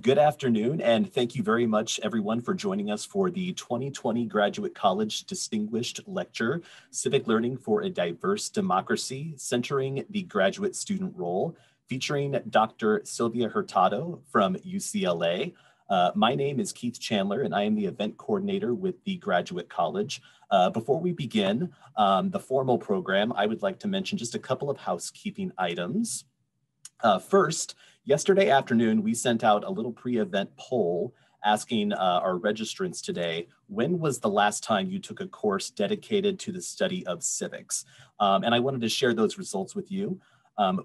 Good afternoon, and thank you very much, everyone, for joining us for the 2020 Graduate College Distinguished Lecture, Civic Learning for a Diverse Democracy, Centering the Graduate Student Role, featuring Dr. Sylvia Hurtado from UCLA. My name is Keith Chandler, and I am the event coordinator with the Graduate College. Before we begin the formal program, I would like to mention just a couple of housekeeping items. First, yesterday afternoon, we sent out a little pre-event poll asking our registrants today, when was the last time you took a course dedicated to the study of civics? And I wanted to share those results with you.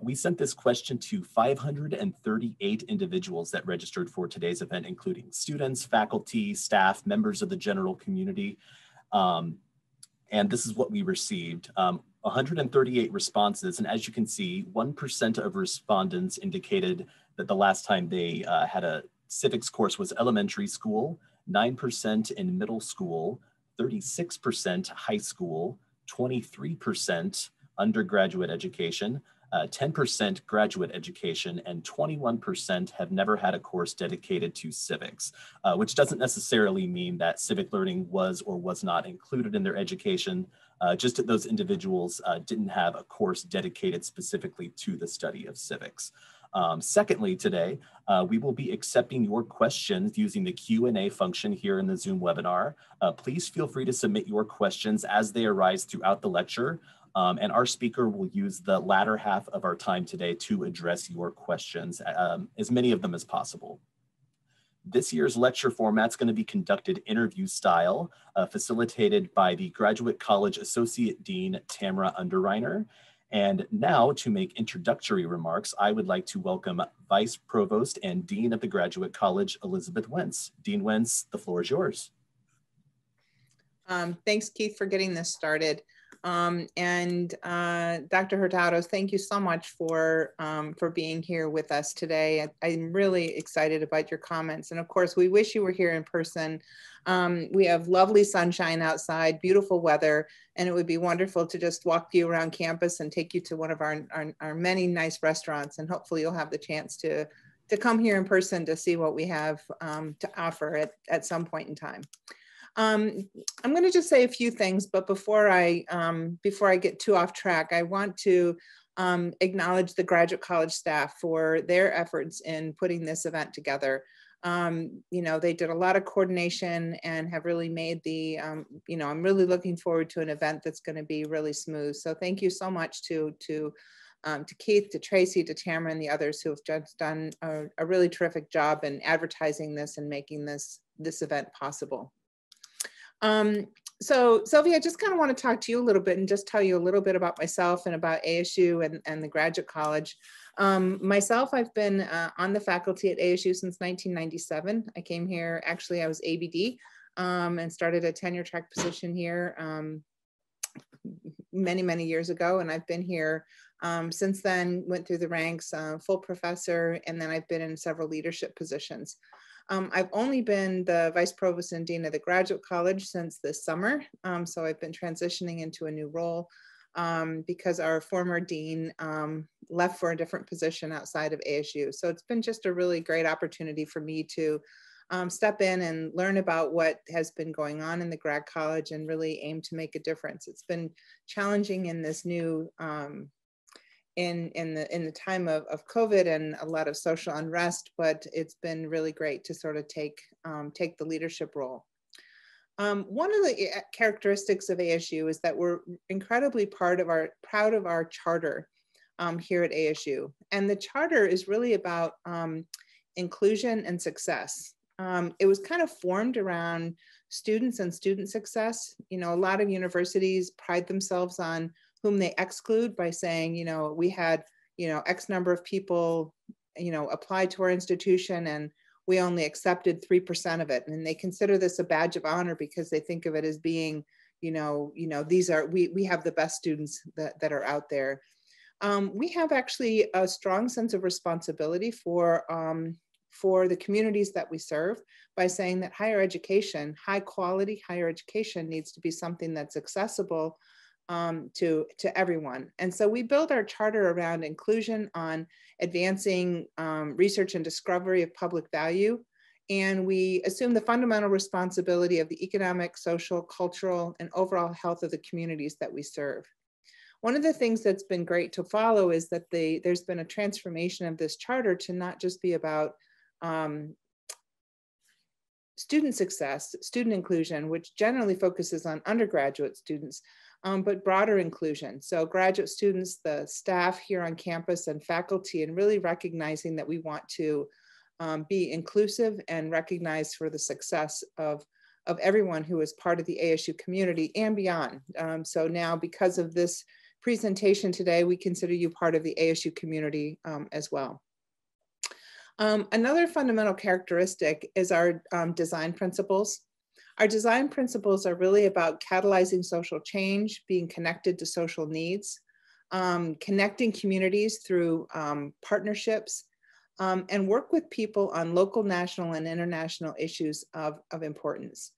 We sent this question to 538 individuals that registered for today's event, including students, faculty, staff, members of the general community. And this is what we received. 138 responses, and as you can see, 1% of respondents indicated that the last time they had a civics course was elementary school, 9% in middle school, 36% high school, 23% undergraduate education, 10% graduate education, and 21% have never had a course dedicated to civics, which doesn't necessarily mean that civic learning was or was not included in their education, just that those individuals didn't have a course dedicated specifically to the study of civics. Secondly, today, we will be accepting your questions using the Q&A function here in the Zoom webinar. Please feel free to submit your questions as they arise throughout the lecture. And our speaker will use the latter half of our time today to address your questions, as many of them as possible. This year's lecture format is going to be conducted interview style, facilitated by the Graduate College Associate Dean, Tamara Underreiner. And now, to make introductory remarks, I would like to welcome Vice Provost and Dean of the Graduate College, Elizabeth Wentz. Dean Wentz, the floor is yours. Thanks, Keith, for getting this started. Dr. Hurtado, thank you so much for being here with us today. I'm really excited about your comments. And of course, we wish you were here in person. We have lovely sunshine outside, beautiful weather, and it would be wonderful to just walk you around campus and take you to one of our many nice restaurants. And hopefully you'll have the chance to come here in person to see what we have to offer at some point in time. I'm going to just say a few things, but before I get too off track, I want to acknowledge the Graduate College staff for their efforts in putting this event together. You know, they did a lot of coordination and have really made the, you know, I'm really looking forward to an event that's going to be really smooth. So thank you so much to Keith, to Tracy, to Tamara, and the others who have just done a really terrific job in advertising this and making this event possible. So Sylvia, I just kind of want to talk to you a little bit and just tell you a little bit about myself and about ASU and the Graduate College. Myself, I've been on the faculty at ASU since 1997. I came here, actually I was ABD and started a tenure track position here many, many years ago. And I've been here since then, went through the ranks, full professor, and then I've been in several leadership positions. I've only been the Vice Provost and Dean of the Graduate College since this summer, so I've been transitioning into a new role because our former dean left for a different position outside of ASU. So it's been just a really great opportunity for me to step in and learn about what has been going on in the grad college and really aim to make a difference. It's been challenging in this new in the time of COVID and a lot of social unrest, but it's been really great to sort of take the leadership role. One of the characteristics of ASU is that we're incredibly proud of our charter here at ASU. And the charter is really about inclusion and success. It was kind of formed around students and student success. You know, a lot of universities pride themselves on whom they exclude by saying, you know, we had, you know, X number of people, you know, apply to our institution and we only accepted 3% of it. And they consider this a badge of honor because they think of it as being, you know, these are, we have the best students that are out there. We have actually a strong sense of responsibility for the communities that we serve by saying that higher education, high quality higher education needs to be something that's accessible to everyone. And so we build our charter around inclusion on advancing research and discovery of public value. And we assume the fundamental responsibility of the economic, social, cultural, and overall health of the communities that we serve. One of the things that's been great to follow is that there's been a transformation of this charter to not just be about student success, student inclusion, which generally focuses on undergraduate students, but broader inclusion. So graduate students, the staff here on campus, and faculty, and really recognizing that we want to be inclusive and recognized for the success of everyone who is part of the ASU community and beyond. So now, because of this presentation today, we consider you part of the ASU community as well. Another fundamental characteristic is our design principles. Our design principles are really about catalyzing social change, being connected to social needs, connecting communities through partnerships, and work with people on local, national, and international issues of importance.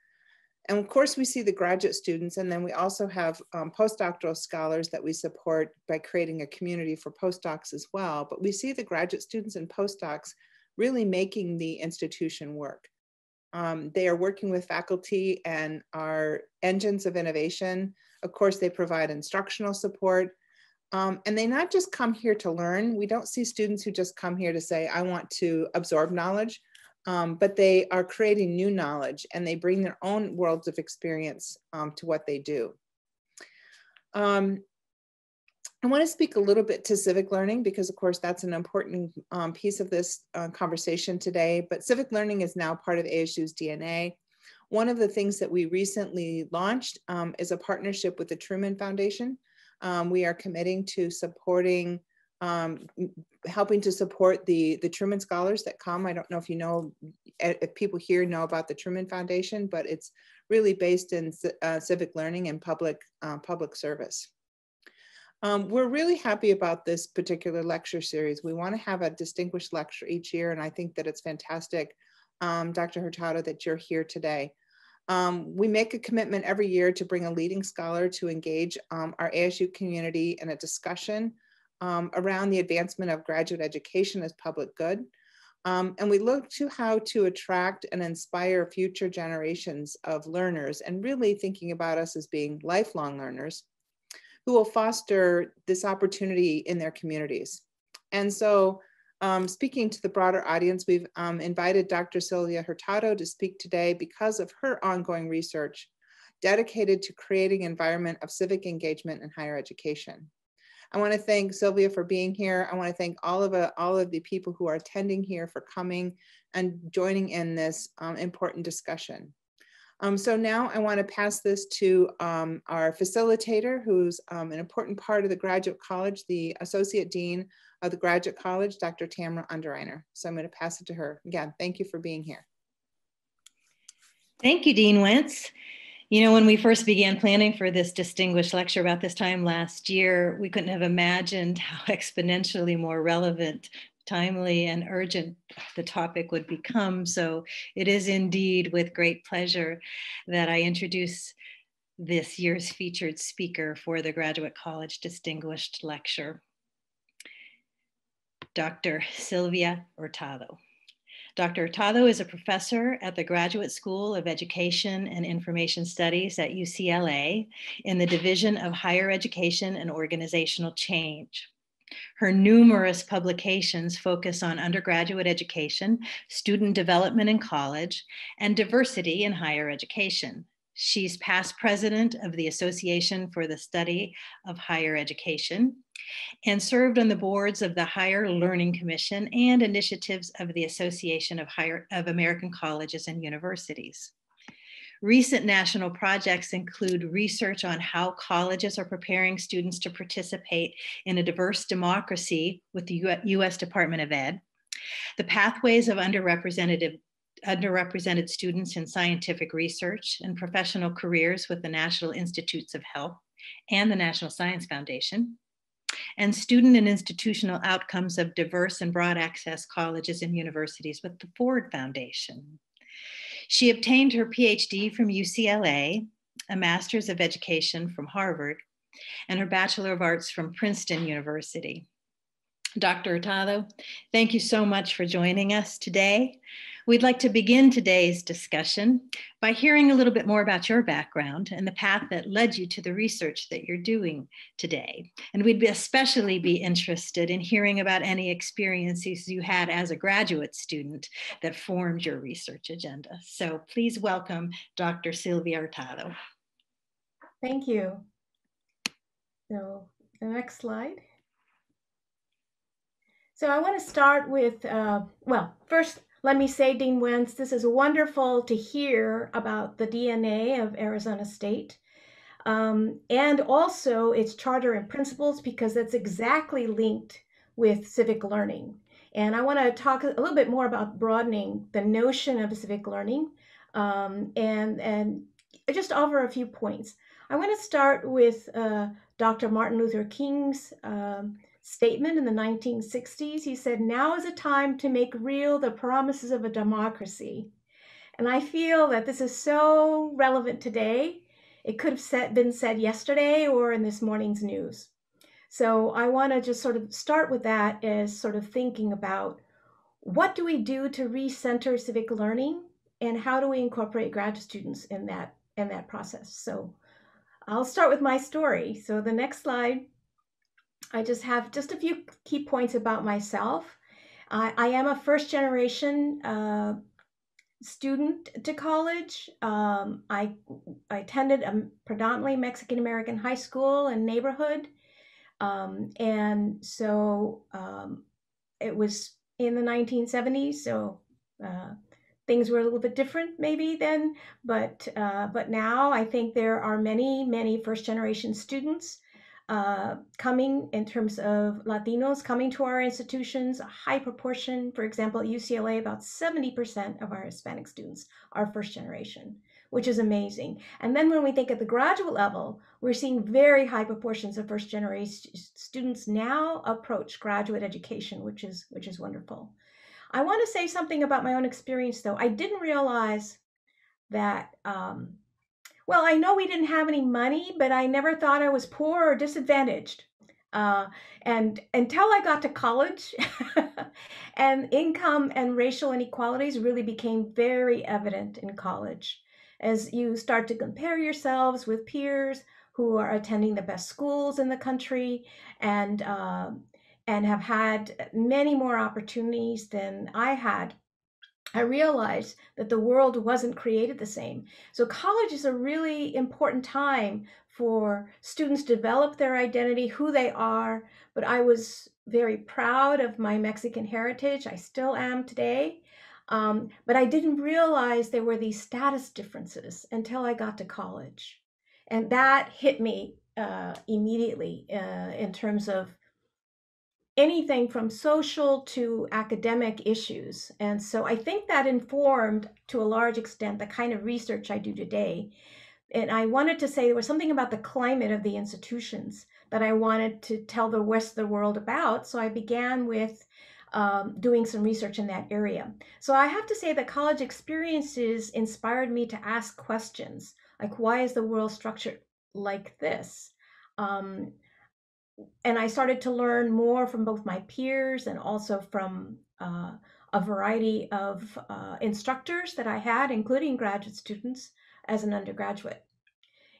And of course, we see the graduate students, and then we also have postdoctoral scholars that we support by creating a community for postdocs as well. But we see the graduate students and postdocs really making the institution work. They are working with faculty and are engines of innovation. Of course, they provide instructional support. And they not just come here to learn. We don't see students who just come here to say, I want to absorb knowledge, but they are creating new knowledge, and they bring their own worlds of experience to what they do. I want to speak a little bit to civic learning because, of course, that's an important piece of this conversation today, but civic learning is now part of ASU's DNA. One of the things that we recently launched is a partnership with the Truman Foundation. We are committing to supporting, helping to support the Truman Scholars that come. I don't know if you know, if people here know about the Truman Foundation, but it's really based in civic learning and public service. We're really happy about this particular lecture series. We want to have a distinguished lecture each year, and I think that it's fantastic, Dr. Hurtado, that you're here today. We make a commitment every year to bring a leading scholar to engage our ASU community in a discussion around the advancement of graduate education as public good. And we look to how to attract and inspire future generations of learners, and really thinking about us as being lifelong learners who will foster this opportunity in their communities. And so speaking to the broader audience, we've invited Dr. Sylvia Hurtado to speak today because of her ongoing research dedicated to creating an environment of civic engagement in higher education. I want to thank Sylvia for being here. I want to thank all of the people who are attending here for coming and joining in this important discussion. So now I want to pass this to our facilitator, who's an important part of the Graduate College, the Associate Dean of the Graduate College, Dr. Tamara Underreiner. So I'm going to pass it to her. Again, thank you for being here. Thank you, Dean Wentz. You know, when we first began planning for this distinguished lecture about this time last year, we couldn't have imagined how exponentially more relevant, timely, and urgent the topic would become. So it is indeed with great pleasure that I introduce this year's featured speaker for the Graduate College Distinguished Lecture, Dr. Sylvia Hurtado. Dr. Hurtado is a professor at the Graduate School of Education and Information Studies at UCLA in the Division of Higher Education and Organizational Change. Her numerous publications focus on undergraduate education, student development in college, and diversity in higher education. She's past president of the Association for the Study of Higher Education, and served on the boards of the Higher Learning Commission and initiatives of the Association of American Colleges and Universities. Recent national projects include research on how colleges are preparing students to participate in a diverse democracy with the U.S. Department of Ed, the pathways of underrepresented students in scientific research and professional careers with the National Institutes of Health and the National Science Foundation, and student and institutional outcomes of diverse and broad access colleges and universities with the Ford Foundation. She obtained her PhD from UCLA, a master's of education from Harvard, and her Bachelor of Arts from Princeton University. Dr. Hurtado, thank you so much for joining us today. We'd like to begin today's discussion by hearing a little bit more about your background and the path that led you to the research that you're doing today. And we'd especially be interested in hearing about any experiences you had as a graduate student that formed your research agenda. So please welcome Dr. Sylvia Hurtado. Thank you. So the next slide. So I want to start with, well, first, let me say, Dean Wentz, this is wonderful to hear about the DNA of Arizona State and also its charter and principles, because that's exactly linked with civic learning. And I want to talk a little bit more about broadening the notion of civic learning and just offer a few points. I want to start with Dr. Martin Luther King's statement in the 1960s. He said, "Now is a time to make real the promises of a democracy." And I feel that this is so relevant today. It could have been said yesterday or in this morning's news. So I want to just sort of start with that as sort of thinking about what do we do to recenter civic learning and how do we incorporate graduate students in that process. So I'll start with my story. So the next slide. I just have just a few key points about myself. I am a first generation student to college. I attended a predominantly Mexican American high school and neighborhood. And so it was in the 1970s. So things were a little bit different maybe then, but now I think there are many, many first generation students coming in terms of Latinos coming to our institutions, a high proportion. For example, at UCLA, about 70% of our Hispanic students are first generation, which is amazing. And then when we think at the graduate level, we're seeing very high proportions of first generation students now approach graduate education, which is wonderful. I want to say something about my own experience, though. I didn't realize that well, I know we didn't have any money, but I never thought I was poor or disadvantaged. And until I got to college, and income and racial inequalities really became very evident in college. As you start to compare yourselves with peers who are attending the best schools in the country and have had many more opportunities than I had, I realized that the world wasn't created the same. So college is a really important time for students to develop their identity, who they are. But I was very proud of my Mexican heritage. I still am today. But I didn't realize there were these status differences until I got to college. And that hit me immediately in terms of anything from social to academic issues. And so I think that informed to a large extent the kind of research I do today. And I wanted to say there was something about the climate of the institutions that I wanted to tell the rest of the world about. So I began with doing some research in that area. So I have to say the college experiences inspired me to ask questions like, why is the world structured like this? And I started to learn more from both my peers and also from a variety of instructors that I had, including graduate students as an undergraduate.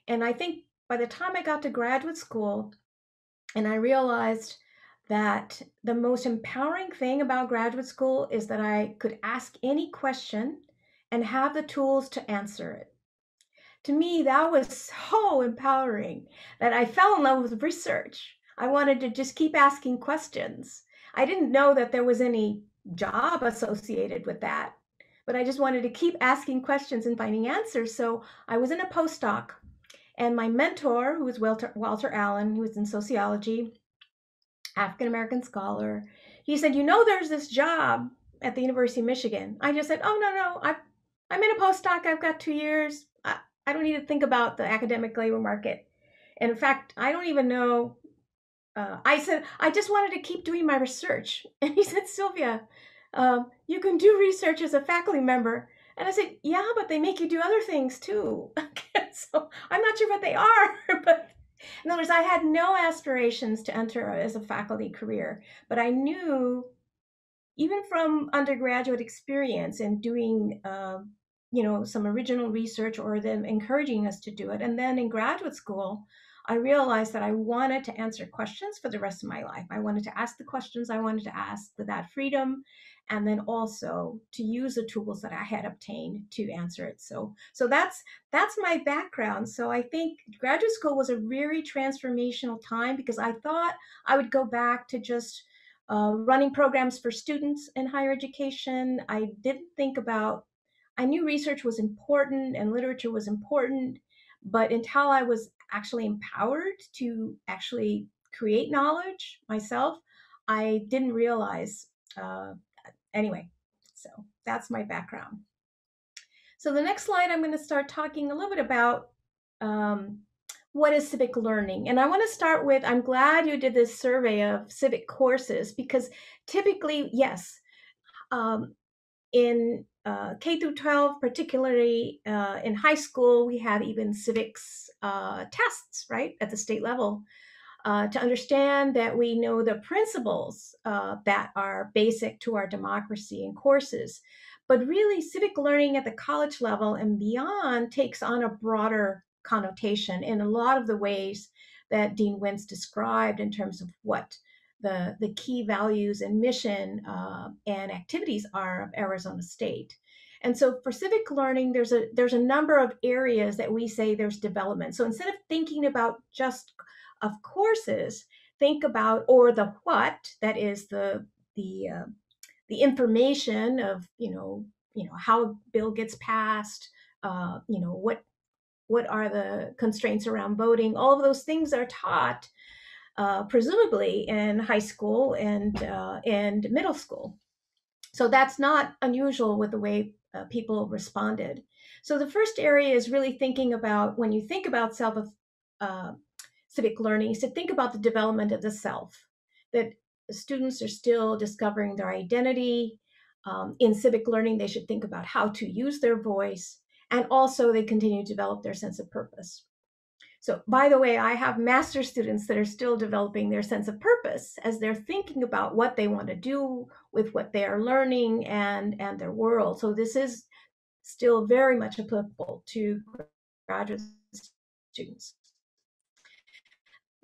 And I think by the time I got to graduate school, and I realized that the most empowering thing about graduate school is that I could ask any question and have the tools to answer it. To me, that was so empowering that I fell in love with research. I wanted to just keep asking questions. I didn't know that there was any job associated with that, but I just wanted to keep asking questions and finding answers. So I was in a postdoc, and my mentor, who was Walter Allen, who was in sociology, African-American scholar, he said, "You know, there's this job at the University of Michigan." I just said, "Oh, no, I'm in a postdoc. I've got 2 years. I don't need to think about the academic labor market." And in fact, I don't even know. I said, "I just wanted to keep doing my research." And he said, "Sylvia, you can do research as a faculty member." And I said, "Yeah, but they make you do other things too." So I'm not sure what they are, but In other words, I had no aspirations to enter as a faculty career, but I knew, even from undergraduate experience and doing some original research or them encouraging us to do it, and then in graduate school, I realized that I wanted to answer questions for the rest of my life. I wanted to ask the questions I wanted to ask with that freedom, and then also to use the tools that I had obtained to answer it. So that's my background. So I think graduate school was a really transformational time, because I thought I would go back to just running programs for students in higher education. I didn't think about, I knew research was important and literature was important, but until I was actually empowered to actually create knowledge myself, I didn't realize, anyway, so that's my background. So the next slide, I'm going to start talking a little bit about what is civic learning. And I want to start with, I'm glad you did this survey of civic courses, because typically, yes, in K through 12, particularly in high school, we have even civics tests, right, at the state level, to understand that we know the principles that are basic to our democracy in courses. But really, civic learning at the college level and beyond takes on a broader connotation in a lot of the ways that Dean Wentz described in terms of what the key values and mission and activities are of Arizona State. And so for civic learning, there's a number of areas that we say there's development. So instead of thinking about just of courses, think about, or the what, that is the information of, you know how a bill gets passed, what are the constraints around voting, all of those things are taught presumably in high school and middle school. So that's not unusual with the way people responded. So the first area is really thinking about, when you think about civic learning, is to think about the development of the self, that the students are still discovering their identity. In civic learning, they should think about how to use their voice, and also they continue to develop their sense of purpose. So, by the way, I have master's students that are still developing their sense of purpose as they're thinking about what they want to do with what they are learning and their world. So this is still very much applicable to graduate students.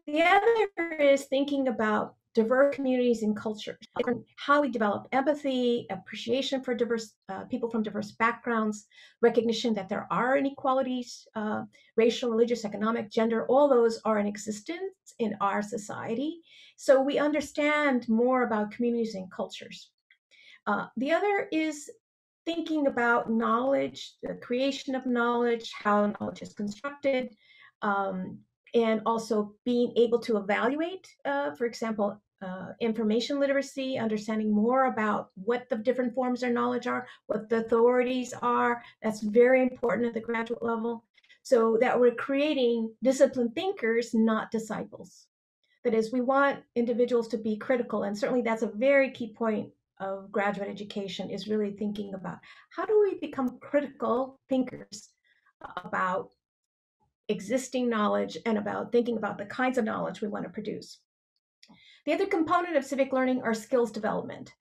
The other is thinking about diverse communities and cultures, how we develop empathy, appreciation for diverse people from diverse backgrounds, recognition that there are inequalities, racial, religious, economic, gender, all those are in existence in our society. So we understand more about communities and cultures. The other is thinking about knowledge, the creation of knowledge, how knowledge is constructed, and also being able to evaluate, for example, information literacy, understanding more about what the different forms of knowledge are, what the authorities are. That's very important at the graduate level. So that we're creating disciplined thinkers, not disciples. That is, we want individuals to be critical, and certainly that's a very key point of graduate education, is really thinking about how do we become critical thinkers about existing knowledge and about thinking about the kinds of knowledge we want to produce. The other component of civic learning are skills development.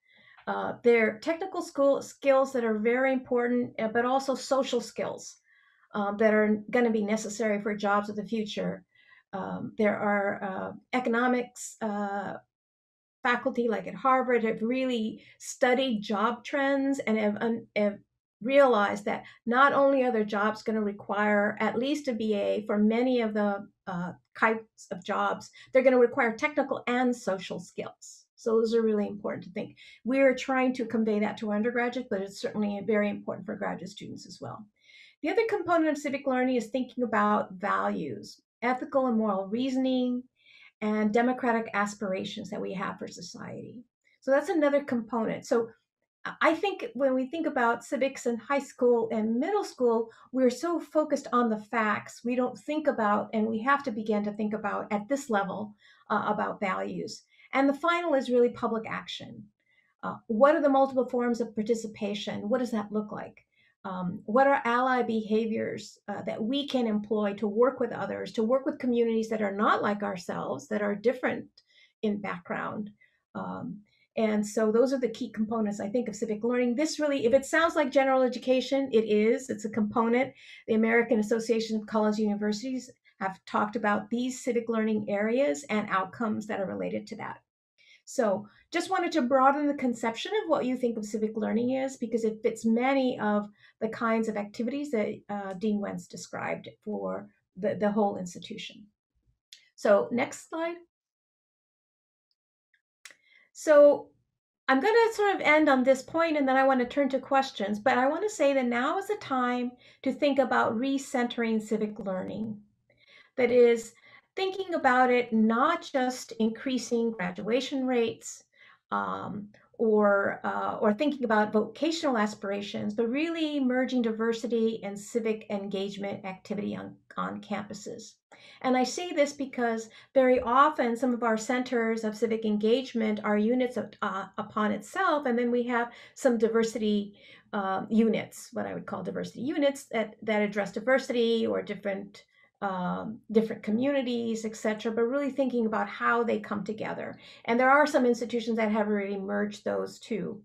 They're technical skills that are very important, but also social skills that are going to be necessary for jobs of the future. There are economics faculty, like at Harvard, have really studied job trends and have realize that not only are their jobs going to require at least a BA for many of the types of jobs, they're going to require technical and social skills. So those are really important to think. We're trying to convey that to undergraduates, but it's certainly very important for graduate students as well. The other component of civic learning is thinking about values, ethical and moral reasoning, and democratic aspirations that we have for society. So that's another component. So I think when we think about civics in high school and middle school, we're so focused on the facts. We don't think about, and we have to begin to think about at this level, about values. And the final is really public action. What are the multiple forms of participation? What does that look like? What are ally behaviors that we can employ to work with others, to work with communities that are not like ourselves, that are different in background? And so those are the key components, I think, of civic learning. This really, if it sounds like general education, it is. It's a component. The American Association of Colleges and Universities have talked about these civic learning areas and outcomes that are related to that. So just wanted to broaden the conception of what you think of civic learning is, because it fits many of the kinds of activities that Dean Wentz described for the whole institution. So next slide. So I'm going to sort of end on this point, and then I want to turn to questions, but I want to say that now is the time to think about recentering civic learning. That is, thinking about it not just increasing graduation rates or thinking about vocational aspirations, but really merging diversity and civic engagement activity on campuses. And I say this because very often some of our centers of civic engagement are units of, upon itself, and then we have some diversity units, what I would call diversity units that address diversity or different communities, etc., but really thinking about how they come together. And there are some institutions that have already merged those two.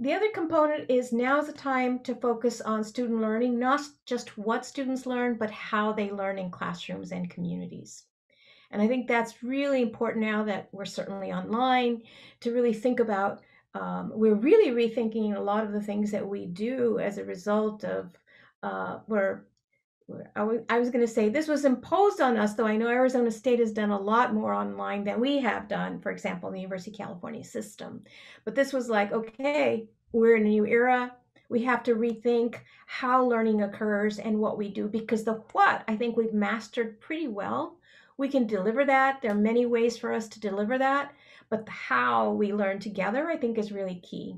The other component is now's the time to focus on student learning, not just what students learn, but how they learn in classrooms and communities. And I think that's really important now that we're certainly online, to really think about, we're really rethinking a lot of the things that we do as a result of, I was going to say this was imposed on us, though I know Arizona State has done a lot more online than we have done, for example, in the University of California system. But this was like, okay, we're in a new era. We have to rethink how learning occurs and what we do, because the what, I think we've mastered pretty well. We can deliver that. There are many ways for us to deliver that. But the how we learn together, I think, is really key.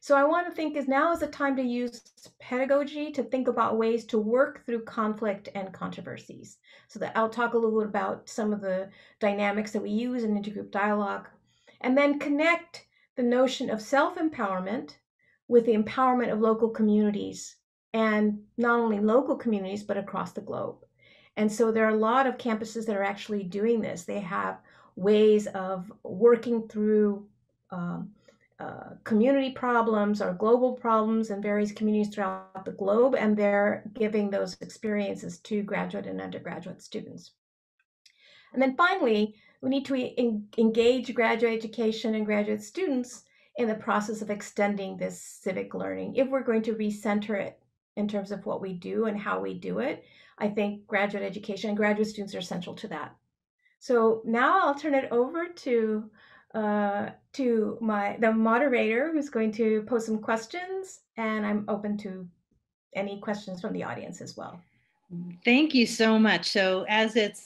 So I want to think is now is the time to use pedagogy to think about ways to work through conflict and controversies. So that I'll talk a little bit about some of the dynamics that we use in intergroup dialogue, and then connect the notion of self-empowerment with the empowerment of local communities, and not only local communities, but across the globe. And so there are a lot of campuses that are actually doing this. They have ways of working through community problems or global problems in various communities throughout the globe, and they're giving those experiences to graduate and undergraduate students. And then finally, we need to engage graduate education and graduate students in the process of extending this civic learning. If we're going to recenter it in terms of what we do and how we do it, I think graduate education and graduate students are essential to that. So now I'll turn it over to the moderator, who's going to pose some questions, and I'm open to any questions from the audience as well. Thank you so much. So as it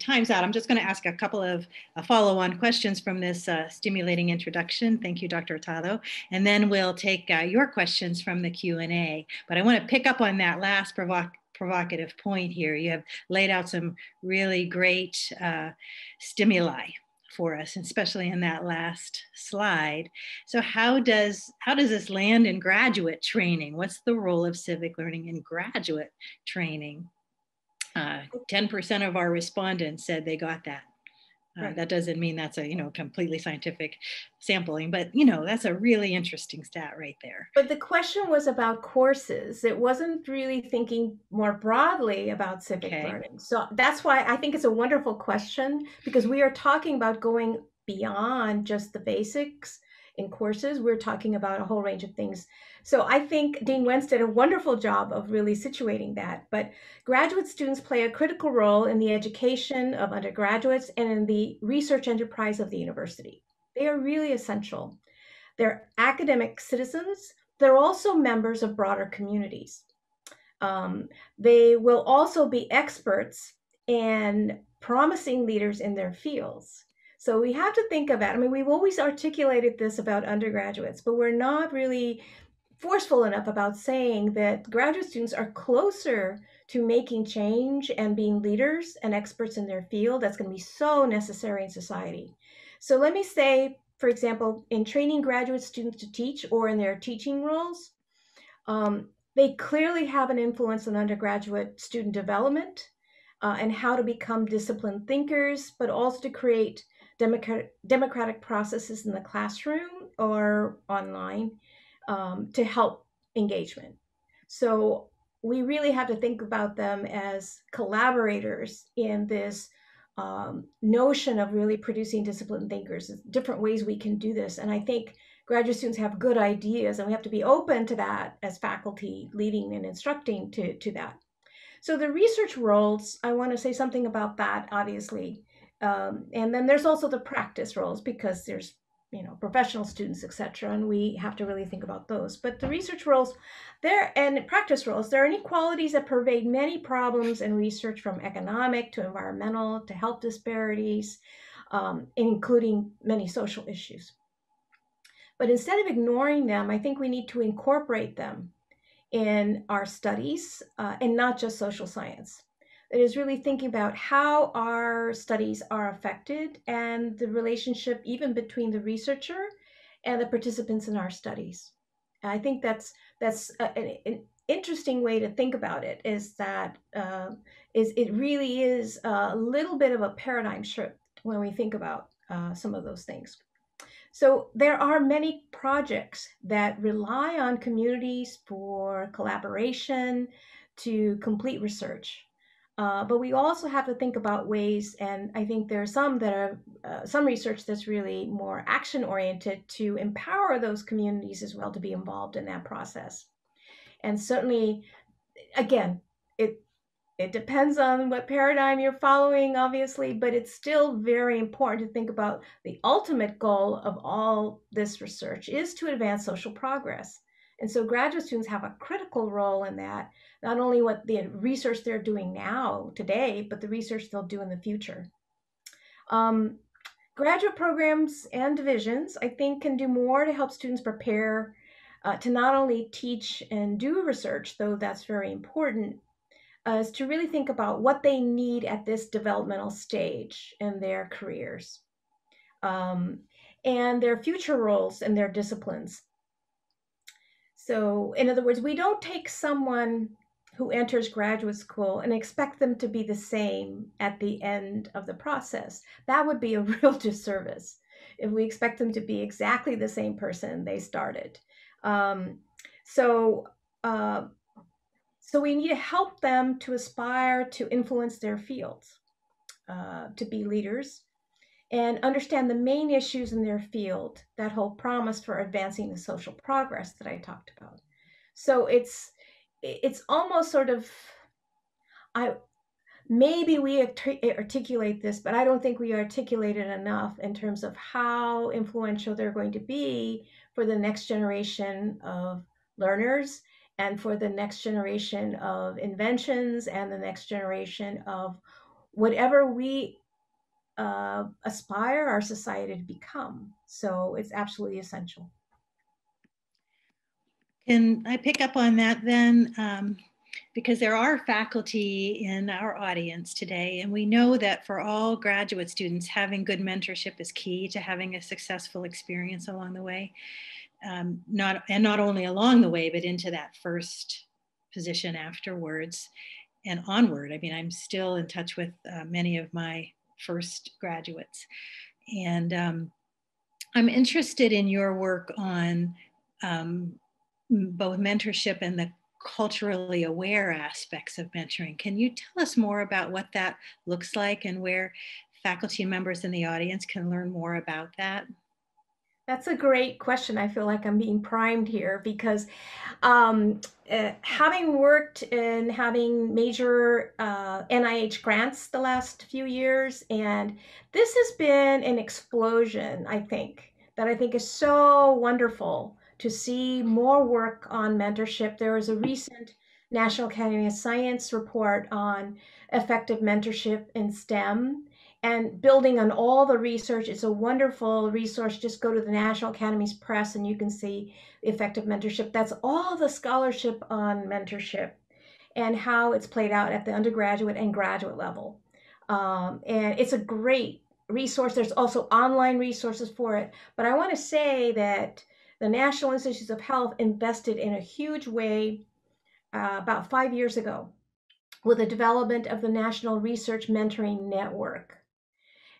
times out, I'm just going to ask a couple of follow-on questions from this stimulating introduction. Thank you, Dr. Hurtado. And then we'll take your questions from the Q&A. But I want to pick up on that last provocative point here. You have laid out some really great stimuli for us, especially in that last slide. So how does this land in graduate training? What's the role of civic learning in graduate training? 10% of our respondents said they got that. Right. That doesn't mean that's a completely scientific sampling, but that's a really interesting stat right there. But the question was about courses. It wasn't really thinking more broadly about civic learning. So that's why I think it's a wonderful question, because we are talking about going beyond just the basics in courses. We're talking about a whole range of things. So I think Dean Wentz did a wonderful job of really situating that. But graduate students play a critical role in the education of undergraduates and in the research enterprise of the university. They are really essential. They're academic citizens. They're also members of broader communities. They will also be experts and promising leaders in their fields. So we have to think about, I mean, we've always articulated this about undergraduates, but we're not really forceful enough about saying that graduate students are closer to making change and being leaders and experts in their field. That's going to be so necessary in society. So let me say, for example, in training graduate students to teach or in their teaching roles, They clearly have an influence on undergraduate student development and how to become disciplined thinkers, but also to create democratic processes in the classroom or online to help engagement. So we really have to think about them as collaborators in this notion of really producing disciplined thinkers, different ways we can do this. And I think graduate students have good ideas, and we have to be open to that as faculty leading and instructing to that. So the research roles, I want to say something about that, obviously. And then there's also the practice roles, because there's, you know, professional students, etc., and we have to really think about those. But the research roles there and practice roles, there are inequalities that pervade many problems in research, from economic to environmental to health disparities, including many social issues. But instead of ignoring them, I think we need to incorporate them in our studies and not just social science. It is really thinking about how our studies are affected and the relationship even between the researcher and the participants in our studies. And I think that's an interesting way to think about it, is that it really is a little bit of a paradigm shift when we think about some of those things. So there are many projects that rely on communities for collaboration to complete research. But we also have to think about ways, and I think there are some that are some research that's really more action oriented, to empower those communities as well to be involved in that process. And certainly, again, it depends on what paradigm you're following, obviously, but it's still very important to think about the ultimate goal of all this research is to advance social progress. And so graduate students have a critical role in that, not only what the research they're doing now today, but the research they'll do in the future. Graduate programs and divisions, I think, can do more to help students prepare to not only teach and do research, though that's very important, is to really think about what they need at this developmental stage in their careers and their future roles and their disciplines. So in other words, we don't take someone who enters graduate school and expect them to be the same at the end of the process. That would be a real disservice if we expect them to be exactly the same person they started. So we need to help them to aspire to influence their fields, to be leaders, and understand the main issues in their field that hold promise for advancing the social progress that I talked about. So it's almost sort of, maybe we articulate this, but I don't think we articulate it enough in terms of how influential they're going to be for the next generation of learners and for the next generation of inventions and the next generation of whatever we aspire our society to become. So it's absolutely essential. Can I pick up on that then? Because there are faculty in our audience today, and we know that for all graduate students, having good mentorship is key to having a successful experience along the way. Not only along the way, but into that first position afterwards and onward. I mean, I'm still in touch with many of my first graduates. And I'm interested in your work on both mentorship and the culturally aware aspects of mentoring. Can you tell us more about what that looks like and where faculty members in the audience can learn more about that? That's a great question. I feel like I'm being primed here because having worked in having major NIH grants the last few years, and this has been an explosion, I think, that I think is so wonderful to see more work on mentorship. There was a recent National Academy of Science report on effective mentorship in STEM. And building on all the research, it's a wonderful resource. Just go to the National Academy's press and you can see effective mentorship. That's all the scholarship on mentorship and how it's played out at the undergraduate and graduate level. And it's a great resource. There's also online resources for it. But I want to say that the National Institutes of Health invested in a huge way about 5 years ago with the development of the National Research Mentoring Network.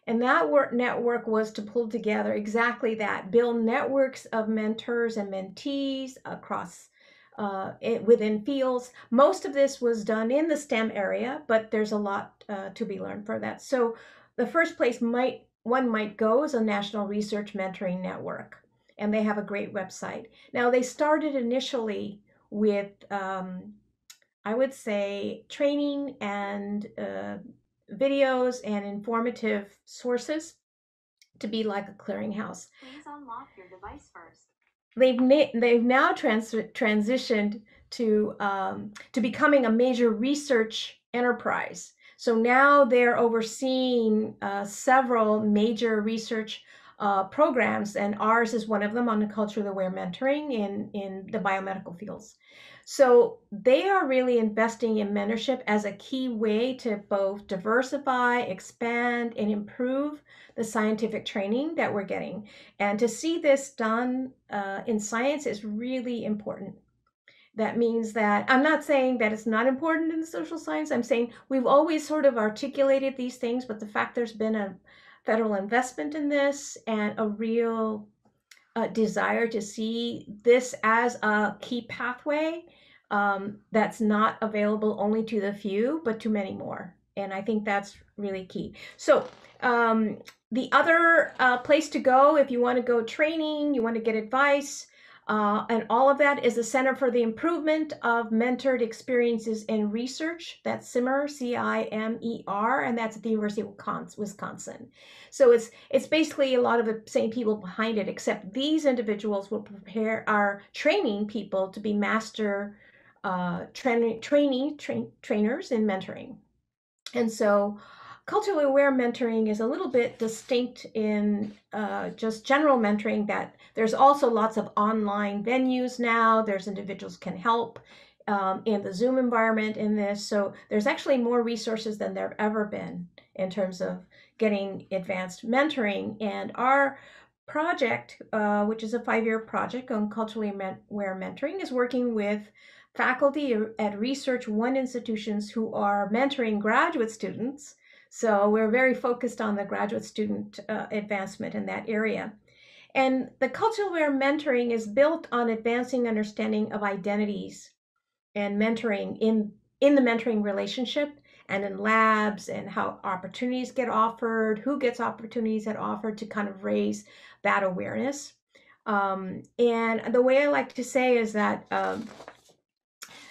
And that network was to pull together exactly that, build networks of mentors and mentees across within fields. Most of this was done in the STEM area, but there's a lot to be learned from that. So the first place one might go is a National Research Mentoring Network, and they have a great website. Now, they started initially with, I would say, training and videos and informative sources to be like a clearinghouse. Please unlock your device first. They've now transitioned to becoming a major research enterprise. So now they're overseeing several major research programs, and ours is one of them on the culturally aware mentoring in the biomedical fields. So they are really investing in mentorship as a key way to both diversify, expand, and improve the scientific training that we're getting. And to see this done in science is really important. That means that I'm not saying that it's not important in social science. I'm saying we've always sort of articulated these things, but the fact there's been a federal investment in this and a real desire to see this as a key pathway that's not available only to the few, but to many more. And I think that's really key. So the other place to go, if you want to go training, you want to get advice, and all of that, is the Center for the Improvement of Mentored Experiences in Research. That's CIMER, C-I-M-E-R, and that's at the University of Wisconsin. So it's basically a lot of the same people behind it, except these individuals will prepare, are training people to be master trainers in mentoring. And so culturally aware mentoring is a little bit distinct in just general mentoring, that there's also lots of online venues now. There's individuals can help in the Zoom environment in this. So there's actually more resources than there've ever been in terms of getting advanced mentoring. And our project, which is a 5-year project on culturally aware mentoring, is working with faculty at Research One institutions who are mentoring graduate students. So we're very focused on the graduate student advancement in that area. And the culturally aware mentoring is built on advancing understanding of identities and mentoring in the mentoring relationship and in labs, and how opportunities get offered, who gets opportunities that offered, to kind of raise that awareness. And the way I like to say is that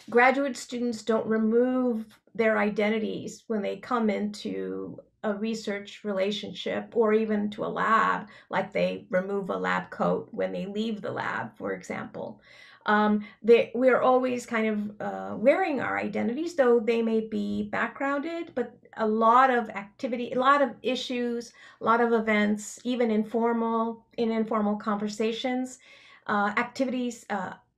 graduate students don't remove their identities when they come into a research relationship or even to a lab, like they remove a lab coat when they leave the lab, for example. We're always kind of wearing our identities, though they may be backgrounded, but a lot of activity, a lot of issues, a lot of events, even informal conversations, activities,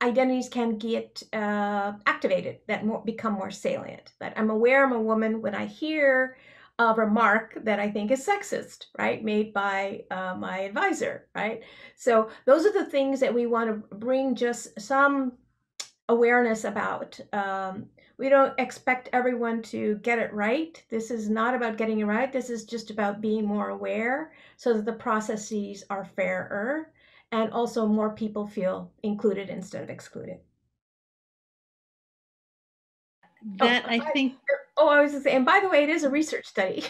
identities can get activated, that become more salient. That I'm aware I'm a woman when I hear a remark that I think is sexist, right? Made by my advisor, right? So those are the things that we want to bring just some awareness about. We don't expect everyone to get it right. This is not about getting it right. This is just about being more aware so that the processes are fairer, and also more people feel included instead of excluded. I was just saying, and by the way, it is a research study.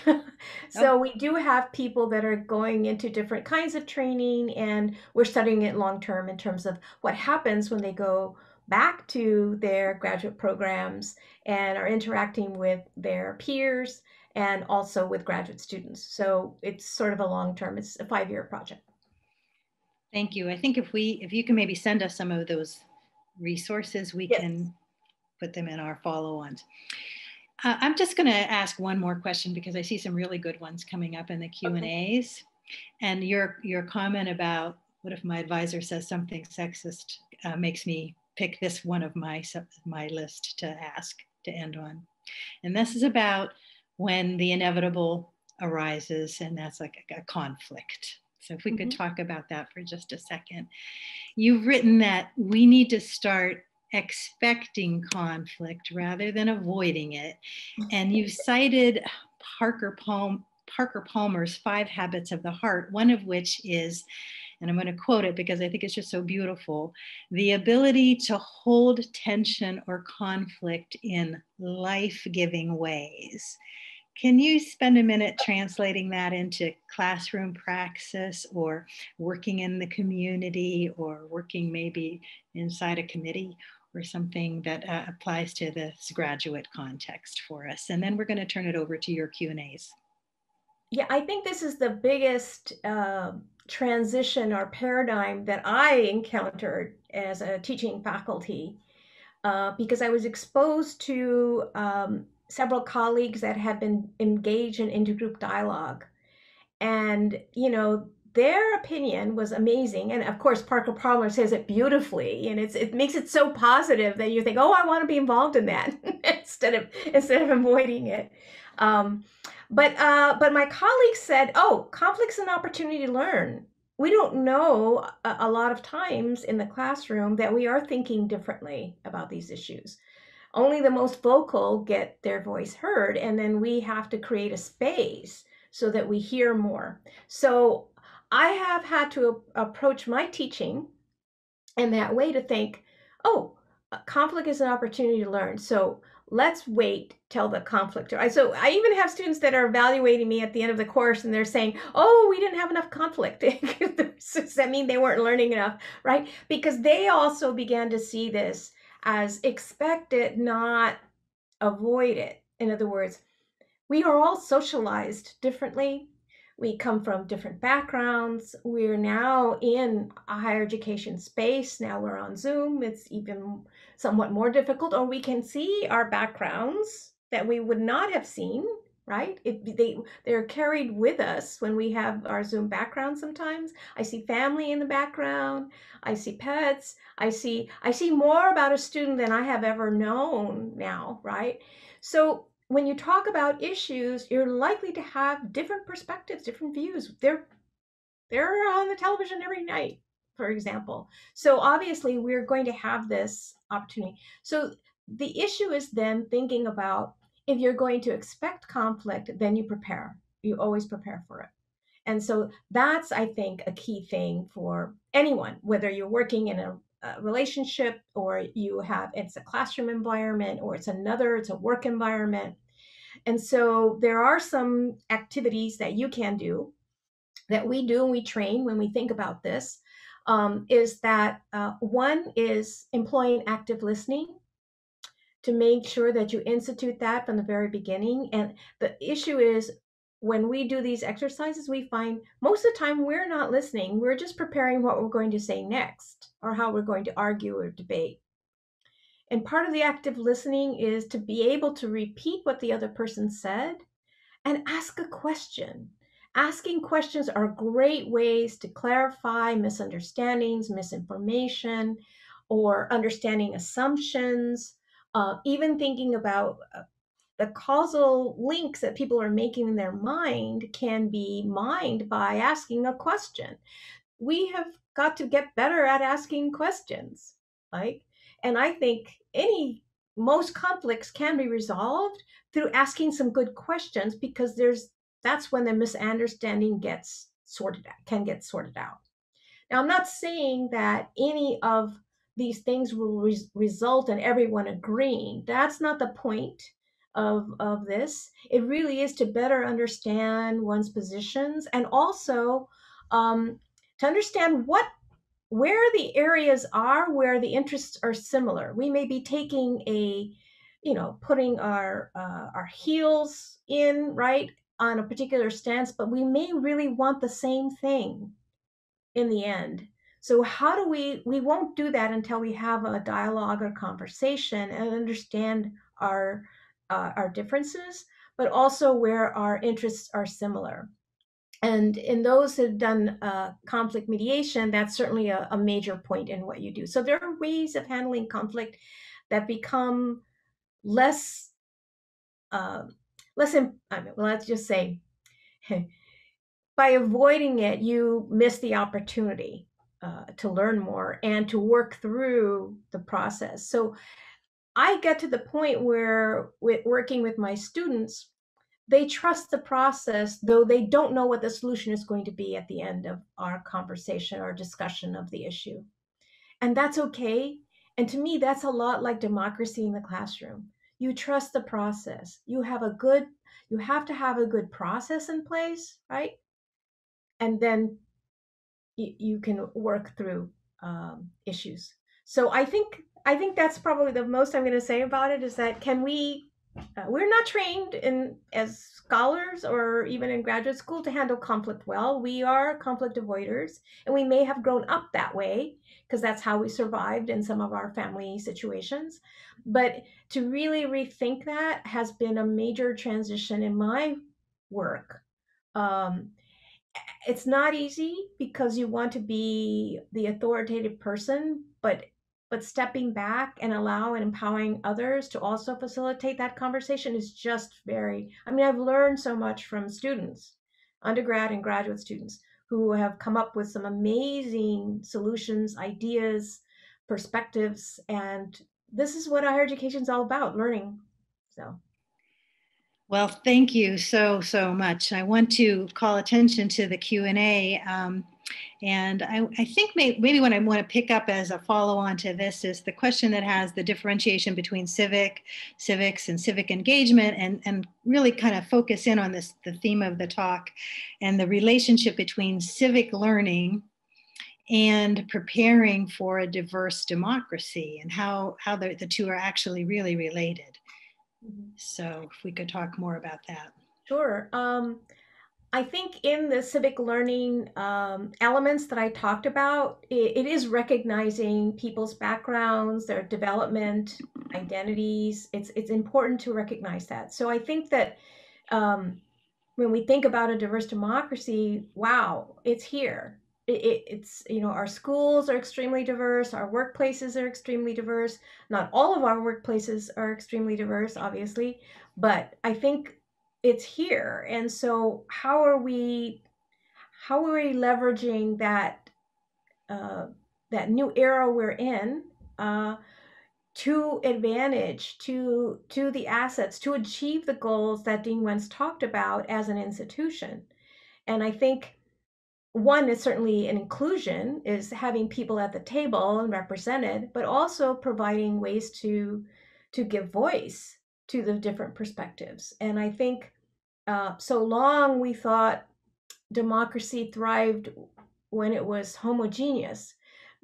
So we do have people that are going into different kinds of training, and we're studying it long-term in terms of what happens when they go back to their graduate programs and are interacting with their peers and also with graduate students. So it's sort of a long-term, it's a 5-year project. Thank you. I think if you can maybe send us some of those resources, we can put them in our follow-ons. I'm just going to ask one more question because I see some really good ones coming up in the Q&As. Okay. And your comment about what if my advisor says something sexist makes me pick this one of my list to ask to end on. And this is about when the inevitable arises, and that's like a conflict. So if we could talk about that for just a second. You've written that we need to start expecting conflict rather than avoiding it. And you've cited Parker Palmer's 5 habits of the heart, one of which is, and I'm going to quote it because I think it's just so beautiful, the ability to hold tension or conflict in life-giving ways. Can you spend a minute translating that into classroom praxis or working in the community or working maybe inside a committee or something that applies to this graduate context for us? And then we're going to turn it over to your Q&As. Yeah, I think this is the biggest transition or paradigm that I encountered as a teaching faculty because I was exposed to several colleagues that have been engaged in intergroup dialogue. And, you know, their opinion was amazing. And of course, Parker Palmer says it beautifully, and it makes it so positive that you think, oh, I want to be involved in that instead of avoiding it. But my colleagues said, oh, conflict's an opportunity to learn. We don't know a lot of times in the classroom that we are thinking differently about these issues. Only the most vocal get their voice heard, and then we have to create a space so that we hear more. So I have had to approach my teaching in that way, to think, oh, conflict is an opportunity to learn. So let's wait till the conflict. So I even have students that are evaluating me at the end of the course, and they're saying, oh, we didn't have enough conflict. Does that mean they weren't learning enough, right? Because they also began to see this as expected, not avoid it. In other words, we are all socialized differently. We come from different backgrounds. We're now in a higher education space. Now we're on Zoom. It's even somewhat more difficult, or we can see our backgrounds that we would not have seen, right? They're carried with us when we have our Zoom background sometimes. I see family in the background. I see pets. I see more about a student than I have ever known now, right? So when you talk about issues, you're likely to have different perspectives, different views. They're on the television every night, for example. So obviously we're going to have this opportunity. So the issue is then thinking about, if you're going to expect conflict, then you prepare. You always prepare for it. And so that's, I think, a key thing for anyone, whether you're working in a relationship or it's a classroom environment or it's a work environment. And so there are some activities that you can do, that we do and we train when we think about this, is that one is employing active listening, to make sure that you institute that from the very beginning. And the issue is, when we do these exercises, we find most of the time we're not listening. We're just preparing what we're going to say next or how we're going to argue or debate. And part of the active listening is to be able to repeat what the other person said and ask a question. Asking questions are great ways to clarify misunderstandings, misinformation, or understanding assumptions. Even thinking about the causal links that people are making in their mind can be mined by asking a question. We have got to get better at asking questions, right? And I think most conflicts can be resolved through asking some good questions, because that's when the misunderstanding can get sorted out. Now, I'm not saying that any of these things will result in everyone agreeing. That's not the point of this. It really is to better understand one's positions, and also to understand where the areas are where the interests are similar. We may be putting our heels in, right, on a particular stance, but we may really want the same thing in the end. So how do we won't do that until we have a dialogue or conversation and understand our differences, but also where our interests are similar. And in those who've done conflict mediation, that's certainly a major point in what you do. So there are ways of handling conflict that become less, let's just say by avoiding it, you miss the opportunity to learn more and to work through the process. So I get to the point where, with working with my students, they trust the process, though they don't know what the solution is going to be at the end of our conversation or discussion of the issue. And that's okay. And to me, that's a lot like democracy in the classroom. You trust the process. You have to have a good process in place, right? And then you can work through issues. So I think that's probably the most I'm going to say about it, is that we're not trained as scholars or even in graduate school to handle conflict well. We are conflict avoiders, and we may have grown up that way because that's how we survived in some of our family situations. But to really rethink that has been a major transition in my work. It's not easy because you want to be the authoritative person, but stepping back and allowing and empowering others to also facilitate that conversation is just very, I mean, I've learned so much from students, undergrad and graduate students, who have come up with some amazing solutions, ideas, perspectives, and this is what higher education is all about, learning. So. Well, thank you so much. I want to call attention to the Q&A. And I think maybe what I want to pick up as a follow-on to this is the question that has the differentiation between civics and civic engagement, and really kind of focus in on this, the theme of the talk, and the relationship between civic learning and preparing for a diverse democracy, and how the two are actually really related. So if we could talk more about that. Sure. I think in the civic learning elements that I talked about, it is recognizing people's backgrounds, their development, identities. It's important to recognize that. So I think that when we think about a diverse democracy, wow, it's here. It's, you know, our schools are extremely diverse, our workplaces are extremely diverse. Not all of our workplaces are extremely diverse, obviously, but I think it's here. And so how are we leveraging that that new era we're in to advantage, to the assets, to achieve the goals that Dean Wentz talked about as an institution? And I think one is certainly an inclusion, is having people at the table and represented, but also providing ways to give voice to the different perspectives. And I think so long we thought democracy thrived when it was homogeneous,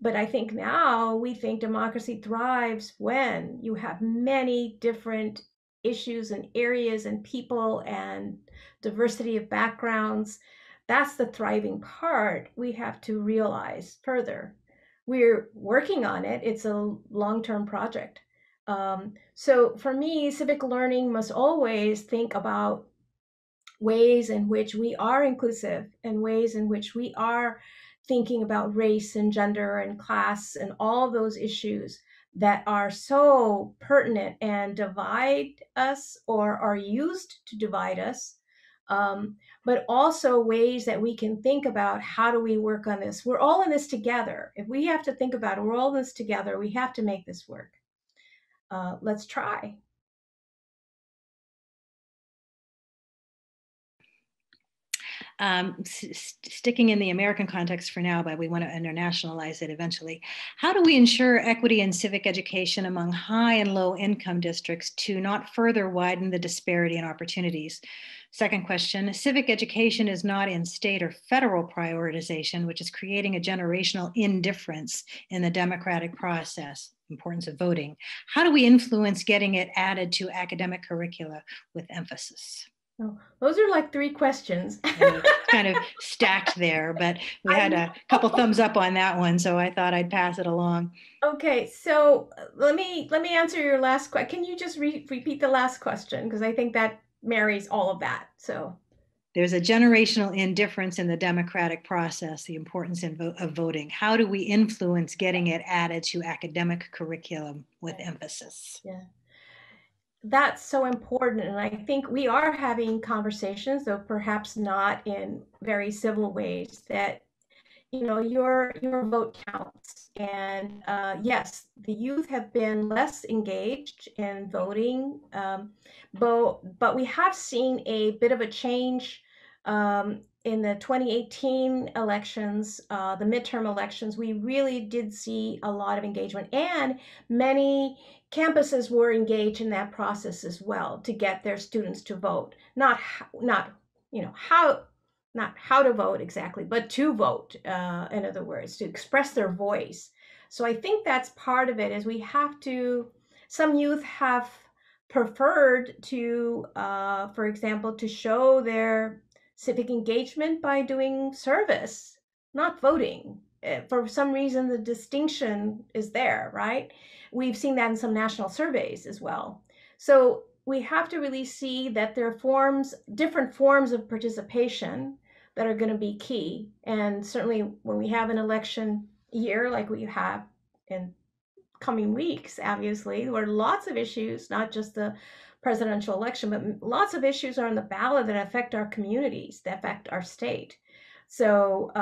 but I think now we think democracy thrives when you have many different issues and areas and people and diversity of backgrounds. That's the thriving part we have to realize further. We're working on it. It's a long-term project. So for me, civic learning must always think about ways in which we are inclusive and ways in which we are thinking about race and gender and class and all those issues that are so pertinent and divide us or are used to divide us, but also ways that we can think about how do we work on this. We're all in this together. If we have to think about it, we're all in this together. We have to make this work. Let's try. Sticking in the American context for now, but we want to internationalize it eventually. How do we ensure equity in civic education among high and low income districts to not further widen the disparity in opportunities? Second question, civic education is not in state or federal prioritization, which is creating a generational indifference in the democratic process. Importance of voting. How do we influence getting it added to academic curricula with emphasis? Oh, those are like three questions. Kind of stacked there, but we had a couple thumbs up on that one, so I thought I'd pass it along. Okay, so let me answer your last question. Can you just repeat the last question? Because I think that marries all of that. So there's a generational indifference in the democratic process, the importance of voting. How do we influence getting it added to academic curriculum with emphasis? Yeah. that's so important. And I think we are having conversations, though perhaps not in very civil ways, that, you know, your vote counts. And yes, the youth have been less engaged in voting, but we have seen a bit of a change in the 2018 elections, the midterm elections. We really did see a lot of engagement, and many campuses were engaged in that process as well to get their students to vote. Not how to vote exactly, but to vote, in other words, to express their voice. So I think that's part of it, is we have to, some youth have preferred to, for example, to show their civic engagement by doing service, not voting. For some reason, the distinction is there, right? We've seen that in some national surveys as well. So we have to really see that there are forms, different forms of participation that are going to be key. And certainly when we have an election year like we have in coming weeks, obviously, there are lots of issues, not just the presidential election, but lots of issues are on the ballot that affect our communities, that affect our state. So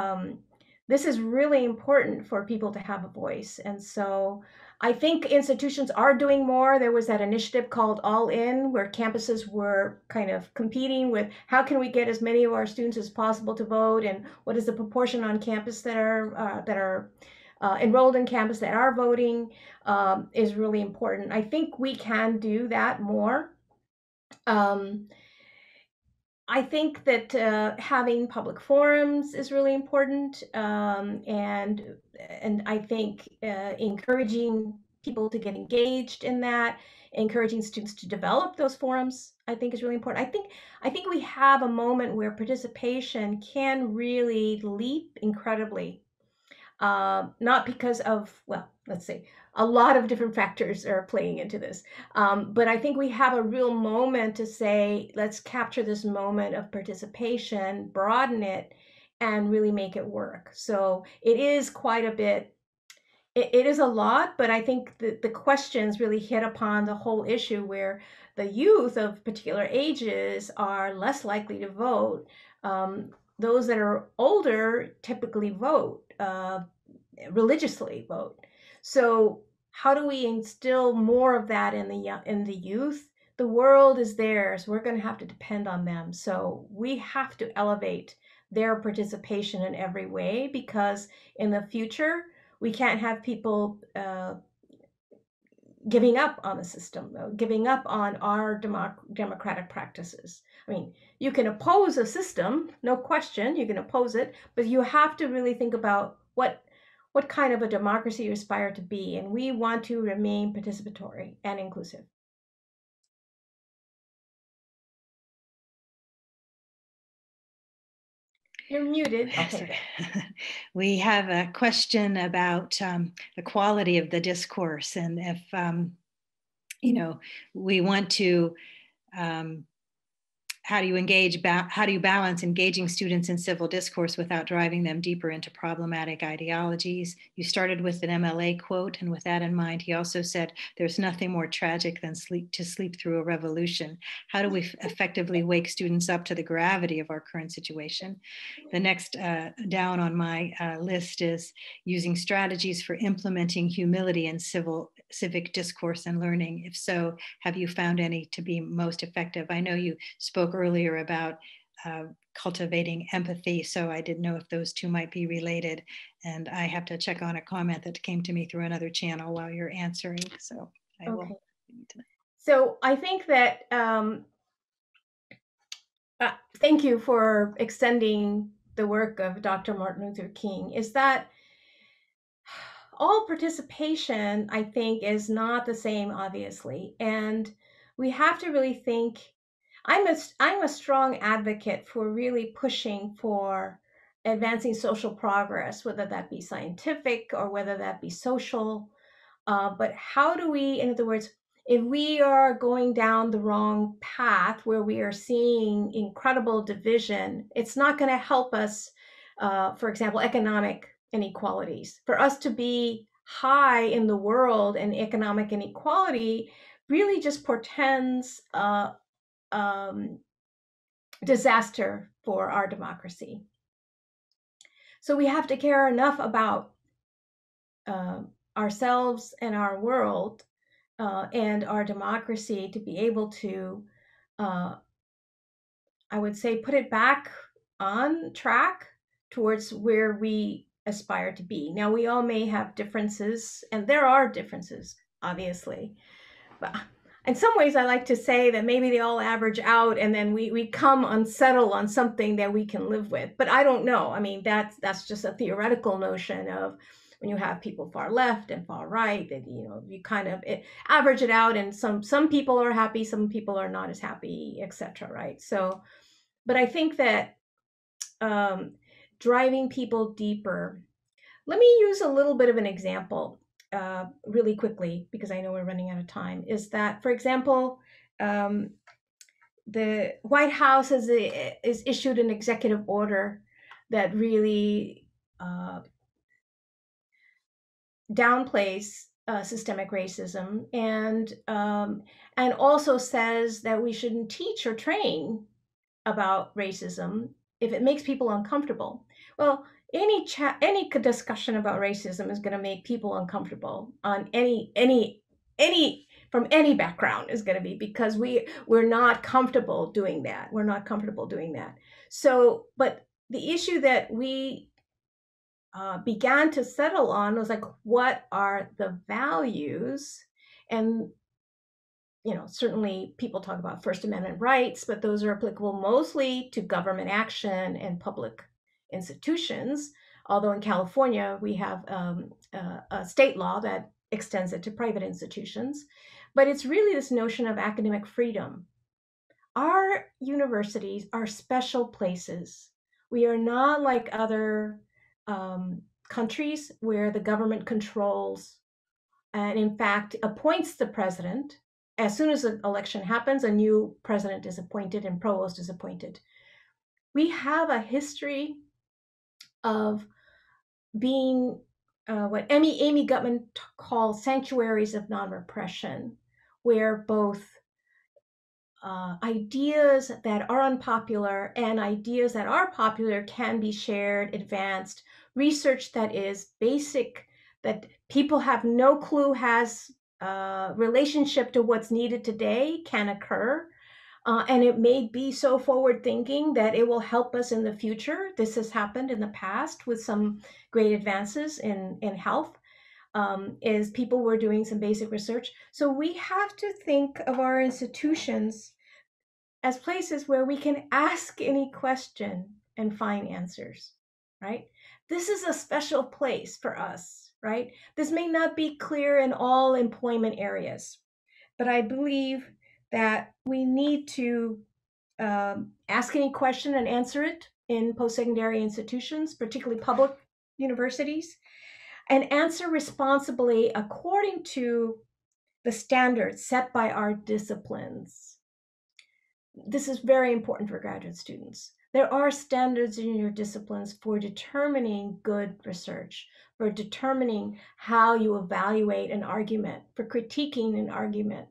this is really important for people to have a voice. And so I think institutions are doing more. There was that initiative called All In, where campuses were kind of competing with how can we get as many of our students as possible to vote, and what is the proportion on campus that are enrolled in campus that are voting, is really important. I think we can do that more. I think that having public forums is really important, and I think encouraging people to get engaged in that, encouraging students to develop those forums, I think is really important. I think we have a moment where participation can really leap incredibly, not because of, well, let's see, a lot of different factors are playing into this. But I think we have a real moment to say, let's capture this moment of participation, broaden it, and really make it work. So it is quite a bit, it is a lot, but I think the questions really hit upon the whole issue, where the youth of particular ages are less likely to vote. Those that are older typically vote, religiously vote. So how do we instill more of that in the youth? The world is theirs. We're going to have to depend on them. So we have to elevate their participation in every way, because in the future, we can't have people giving up on the system, giving up on our democratic practices. I mean, you can oppose a system, no question, you can oppose it, but you have to really think about what kind of a democracy you aspire to be, and we want to remain participatory and inclusive. You're muted. Okay. We have a question about the quality of the discourse, and if you know, we want to, how do you balance engaging students in civil discourse without driving them deeper into problematic ideologies? You started with an MLA quote, and with that in mind, he also said, there's nothing more tragic than to sleep through a revolution. How do we effectively wake students up to the gravity of our current situation? The next down on my list is using strategies for implementing humility in civic discourse and learning. If so, have you found any to be most effective? I know you spoke earlier about cultivating empathy, so I didn't know if those two might be related, and I have to check on a comment that came to me through another channel while you're answering, so I will. So I think that, thank you for extending the work of Dr. Martin Luther King, is that all participation, I think, is not the same, obviously, and we have to really think. I'm a strong advocate for really pushing for advancing social progress, whether that be scientific or whether that be social. But how do we, in other words, if we are going down the wrong path where we are seeing incredible division, it's not going to help us, for example, economic inequalities. For us to be high in the world in economic inequality, really just portends disaster for our democracy. So we have to care enough about ourselves and our world and our democracy to be able to, I would say, put it back on track towards where we aspire to be. Now, we all may have differences, and there are differences, obviously, but in some ways I like to say that maybe they all average out and then we come and settle on something that we can live with. But I don't know. I mean, that's just a theoretical notion of when you have people far left and far right, that, you know, you kind of average it out, and some people are happy, some people are not as happy, etc. Right? So, but I think that driving people deeper. Let me use a little bit of an example really quickly, because I know we're running out of time, is that, for example, the White House is issued an executive order that really downplays systemic racism, and also says that we shouldn't teach or train about racism if it makes people uncomfortable. Well, any discussion about racism is going to make people uncomfortable on any from any background is going to be, because we're not comfortable doing that. We're not comfortable doing that. So, but the issue that we began to settle on was like, what are the values? And, you know, certainly people talk about First Amendment rights, but those are applicable mostly to government action and public institutions, although in California we have a state law that extends it to private institutions. But it's really this notion of academic freedom. Our universities are special places. We are not like other countries where the government controls and, in fact, appoints the president. As soon as an election happens, a new president is appointed and provost is appointed. We have a history of being what Amy Gutmann calls sanctuaries of non-repression, where both ideas that are unpopular and ideas that are popular can be shared, advanced, research that is basic, that people have no clue has relationship to what's needed today, can occur. And it may be so forward thinking that it will help us in the future. This has happened in the past with some great advances in health, is people were doing some basic research. So we have to think of our institutions as places where we can ask any question and find answers, right? This is a special place for us, right? This may not be clear in all employment areas, but I believe that we need to ask any question and answer it in post-secondary institutions, particularly public universities, and answer responsibly according to the standards set by our disciplines. This is very important for graduate students. There are standards in your disciplines for determining good research, for determining how you evaluate an argument, for critiquing an argument.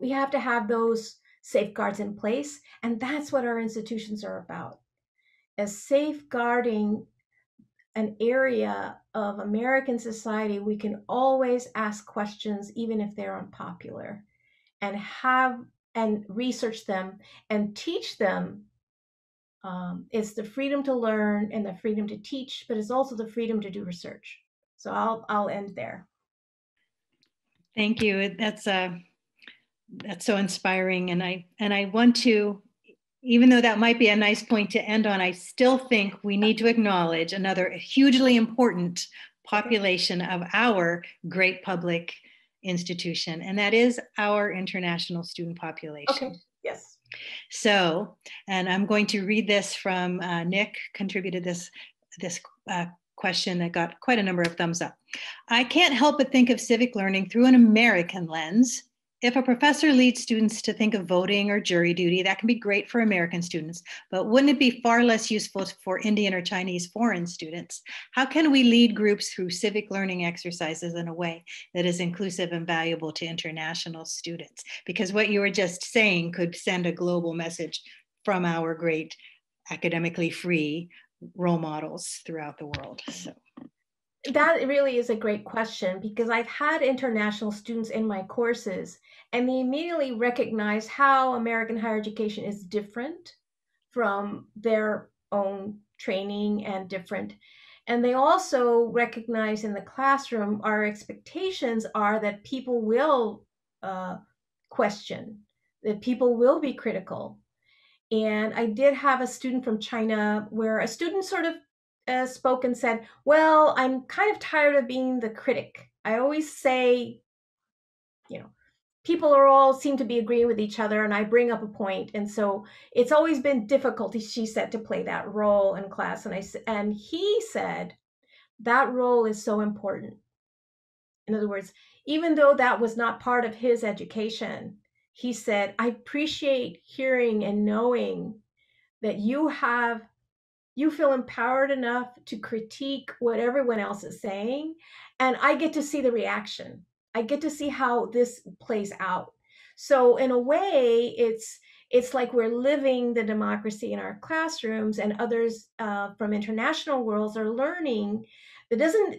We have to have those safeguards in place, and that's what our institutions are about, is safeguarding an area of American society. We can always ask questions, even if they're unpopular, and have and research them and teach them. It's the freedom to learn and the freedom to teach, but it's also the freedom to do research. So I'll end there. Thank you. That's so inspiring, and I want to, even though that might be a nice point to end on, I still think we need to acknowledge another hugely important population of our great public institution, and that is our international student population. Okay. Yes. So, and I'm going to read this from Nick, contributed this question that got quite a number of thumbs up. I can't help but think of civic learning through an American lens, If a professor leads students to think of voting or jury duty, that can be great for American students, but wouldn't it be far less useful for Indian or Chinese foreign students? How can we lead groups through civic learning exercises in a way that is inclusive and valuable to international students? Because what you were just saying could send a global message from our great academically free role models throughout the world. So. That really is a great question, because I've had international students in my courses and they immediately recognize how American higher education is different from their own training and different. And they also recognize in the classroom, our expectations are that people will question, that people will be critical. And I did have a student from China where a student sort of spoke and said, well, I'm kind of tired of being the critic. I always say, you know, people are all seem to be agreeing with each other and I bring up a point. And so it's always been difficult, she said, to play that role in class. And he said, that role is so important. In other words, even though that was not part of his education, he said, I appreciate hearing and knowing that you feel empowered enough to critique what everyone else is saying. And I get to see the reaction. I get to see how this plays out. So in a way, it's like we're living the democracy in our classrooms, and others from international worlds are learning. That doesn't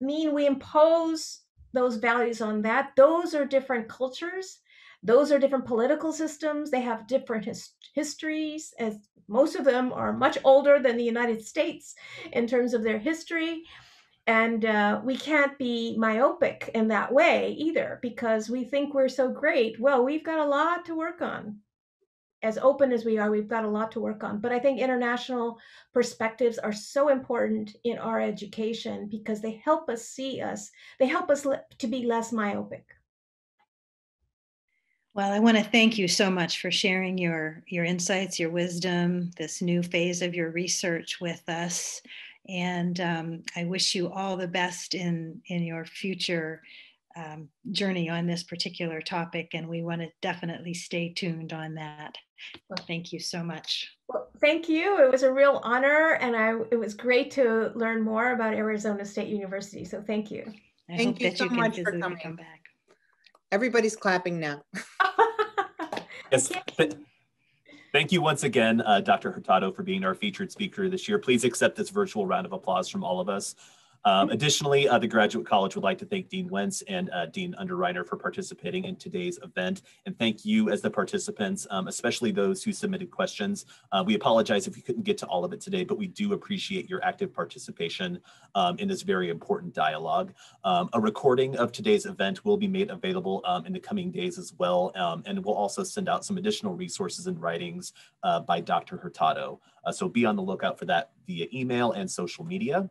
mean we impose those values on that. Those are different cultures. Those are different political systems. They have different histories, as most of them are much older than the United States in terms of their history. And we can't be myopic in that way either, because we think we're so great. Well, we've got a lot to work on. As open as we are, we've got a lot to work on. But I think international perspectives are so important in our education because they help us see us. They help us to be less myopic. Well, I want to thank you so much for sharing your insights, your wisdom, this new phase of your research with us. And I wish you all the best in your future journey on this particular topic. And we want to definitely stay tuned on that. Well, thank you so much. Well, thank you. It was a real honor. And it was great to learn more about Arizona State University. So thank you. Thank you so much for coming back. Everybody's clapping now. Yes. Thank you once again, Dr. Hurtado, for being our featured speaker this year. Please accept this virtual round of applause from all of us. Additionally, the Graduate College would like to thank Dean Wentz and Dean Underreiner for participating in today's event. And thank you as the participants, especially those who submitted questions. We apologize if we couldn't get to all of it today, but we do appreciate your active participation in this very important dialogue. A recording of today's event will be made available in the coming days as well. And we'll also send out some additional resources and writings by Dr. Hurtado. So be on the lookout for that via email and social media.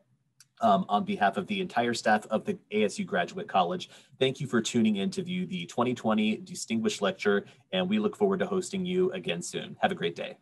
On behalf of the entire staff of the ASU Graduate College, thank you for tuning in to view the 2020 Distinguished Lecture, and we look forward to hosting you again soon. Have a great day.